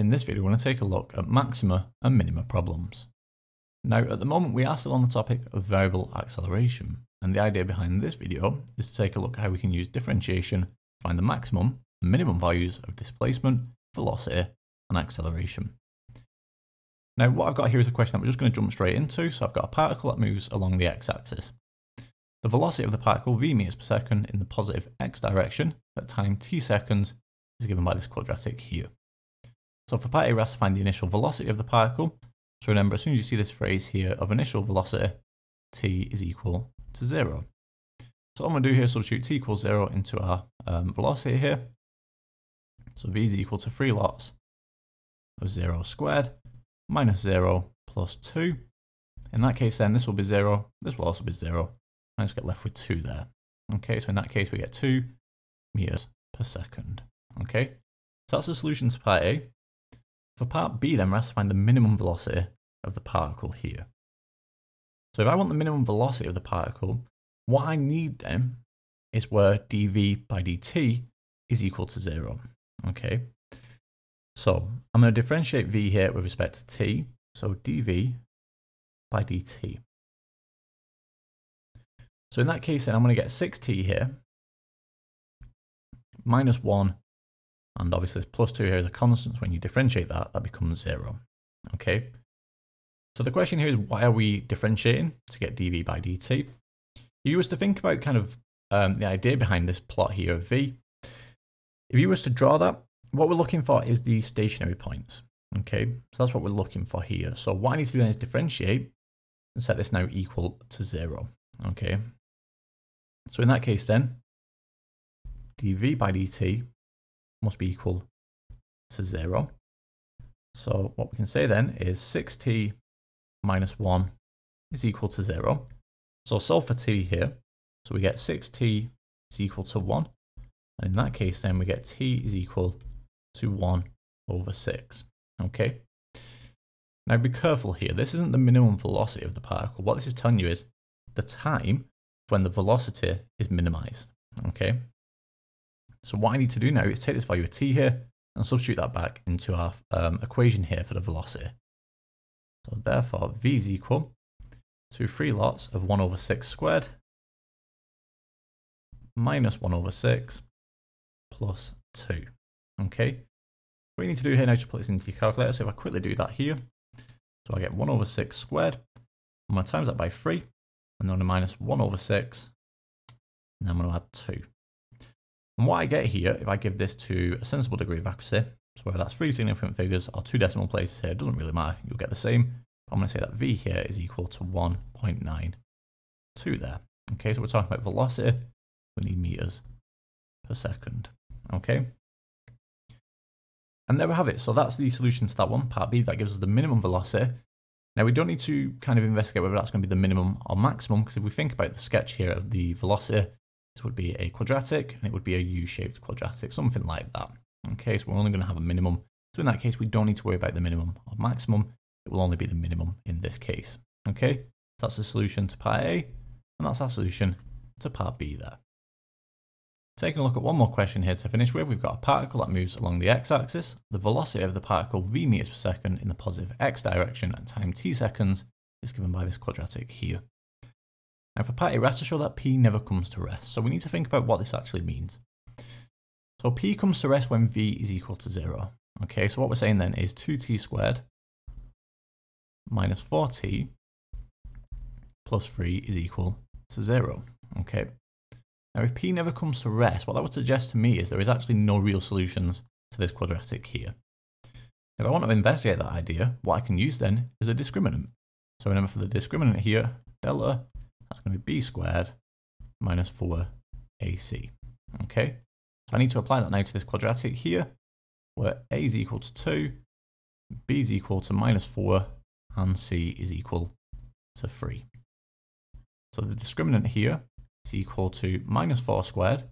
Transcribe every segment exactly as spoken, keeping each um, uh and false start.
In this video, we're going to take a look at maxima and minima problems. Now, at the moment, we are still on the topic of variable acceleration, and the idea behind this video is to take a look at how we can use differentiation to find the maximum and minimum values of displacement, velocity, and acceleration. Now, what I've got here is a question that we're just going to jump straight into. So I've got a particle that moves along the x-axis. The velocity of the particle, v meters per second, in the positive x direction at time t seconds is given by this quadratic here. So for part A, we're asked to find the initial velocity of the particle. So remember, as soon as you see this phrase here of initial velocity, t is equal to zero. So what I'm going to do here is substitute t equals zero into our um, velocity here. So v is equal to three lots of zero squared minus zero plus two. In that case, then this will be zero. This will also be zero. I just get left with two there. Okay, so in that case, we get two meters per second. Okay, so that's the solution to part A. For part B, then, we're asked to find the minimum velocity of the particle here. So if I want the minimum velocity of the particle, what I need then is where dv by dt is equal to zero. Okay. So I'm going to differentiate v here with respect to t. So dv by dt. So in that case, then, I'm going to get six t here, minus one. And obviously this plus two here is a constant, so when you differentiate that, that becomes zero. Okay. So the question here is, why are we differentiating to get dv by dt? If you was to think about kind of um, the idea behind this plot here of v, if you was to draw that, what we're looking for is the stationary points. Okay. So that's what we're looking for here. So what I need to do then is differentiate and set this now equal to zero. Okay. So in that case then, dv by dt must be equal to zero. So what we can say then is six t minus one is equal to zero. So solve for t here. So we get six t is equal to one. And in that case, then we get t is equal to one over six. Okay. Now be careful here. This isn't the minimum velocity of the particle. What this is telling you is the time when the velocity is minimized. Okay. So what I need to do now is take this value of t here and substitute that back into our um, equation here for the velocity. So therefore, v is equal to three lots of one over six squared minus one over six plus two. Okay. What you need to do here now is just put this into your calculator. So if I quickly do that here, so I get one over six squared. I'm going to times that by three, and then I'm going to minus one over six, and then I'm going to add two. And what I get here, if I give this to a sensible degree of accuracy, so whether that's three significant figures or two decimal places here, it doesn't really matter, you'll get the same. I'm going to say that v here is equal to one point nine two there. Okay, so we're talking about velocity, we need meters per second. Okay. And there we have it. So that's the solution to that one, part B, that gives us the minimum velocity. Now we don't need to kind of investigate whether that's going to be the minimum or maximum, because if we think about the sketch here of the velocity, this would be a quadratic, and it would be a U-shaped quadratic, something like that. Okay, so we're only going to have a minimum. So in that case, we don't need to worry about the minimum or maximum. It will only be the minimum in this case. Okay, so that's the solution to part A, and that's our solution to part B there. Taking a look at one more question here to finish with, we've got a particle that moves along the x-axis. The velocity of the particle, v meters per second, in the positive x direction at time t seconds is given by this quadratic here. Now for part A, we're asked to show that P never comes to rest. So we need to think about what this actually means. So P comes to rest when V is equal to zero. Okay, so what we're saying then is two t squared minus four t plus three is equal to zero. Okay, now if P never comes to rest, what that would suggest to me is there is actually no real solutions to this quadratic here. If I want to investigate that idea, what I can use then is a discriminant. So remember, for the discriminant here, delta, that's going to be b squared minus four a c. Okay, so I need to apply that now to this quadratic here, where a is equal to two, b is equal to minus four, and c is equal to three. So the discriminant here is equal to minus four squared.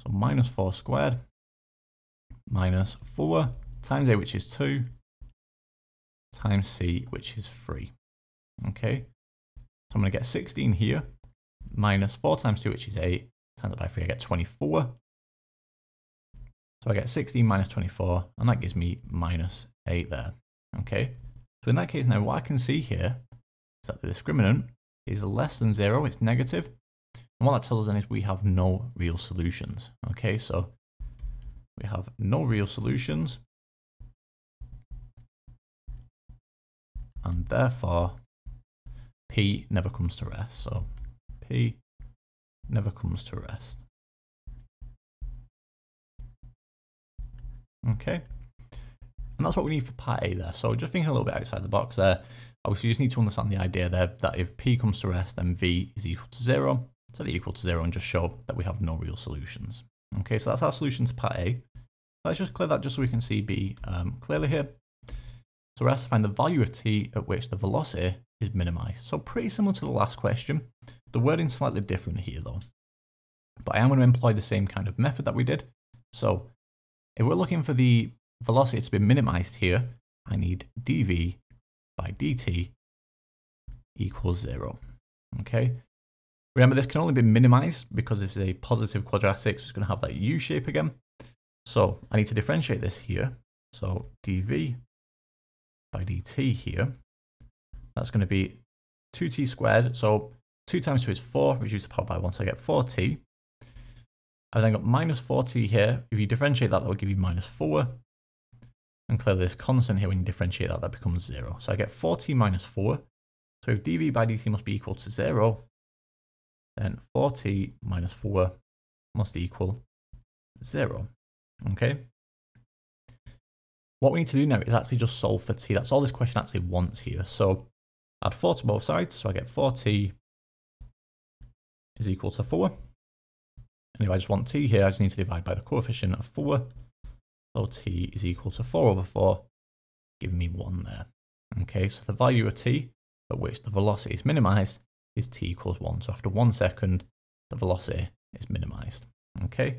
So minus four squared minus four times a, which is two, times c, which is three. Okay. So I'm going to get sixteen here, minus four times two, which is eight, times that by three, I get twenty-four. So I get sixteen minus twenty-four, and that gives me minus eight there. Okay, so in that case now what I can see here is that the discriminant is less than zero, it's negative, and what that tells us then is we have no real solutions. Okay, so we have no real solutions, and therefore P never comes to rest, so P never comes to rest. Okay, and that's what we need for part A there. So just thinking a little bit outside the box there, obviously you just need to understand the idea there that if P comes to rest, then V is equal to zero, so they're equal to zero and just show that we have no real solutions. Okay, so that's our solution to part A. Let's just clear that just so we can see B um, clearly here. So we're asked to find the value of t at which the velocity is minimized. So pretty similar to the last question. The wording's slightly different here though. But I am going to employ the same kind of method that we did. So if we're looking for the velocity to be minimized here, I need dv by dt equals zero. Okay. Remember, this can only be minimized because this is a positive quadratic, so it's going to have that u shape again. So I need to differentiate this here. So dv by dt here, that's going to be two t squared. So two times two is four, reduce the power by one, so I get four t. I've then got minus four t here. If you differentiate that, that will give you minus four. And clearly this constant here, when you differentiate that, that becomes zero. So I get four t minus four. So if dv by dt must be equal to zero, then four t minus four must equal zero, okay? What we need to do now is actually just solve for t. That's all this question actually wants here. So add four to both sides, so I get four t is equal to four. And if I just want t here, I just need to divide by the coefficient of four. So t is equal to four over four, giving me one there. Okay, so the value of t at which the velocity is minimized is t equals one. So after one second, the velocity is minimized. Okay.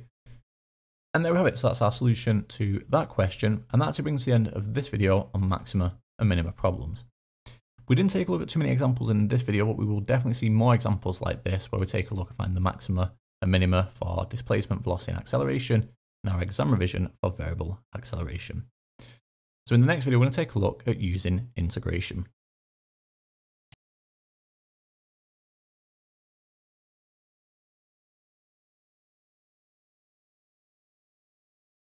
And there we have it. So that's our solution to that question. And that actually brings the end of this video on maxima and minima problems. We didn't take a look at too many examples in this video, but we will definitely see more examples like this where we take a look and find the maxima and minima for displacement, velocity, and acceleration, and our exam revision for variable acceleration. So in the next video, we're going to take a look at using integration.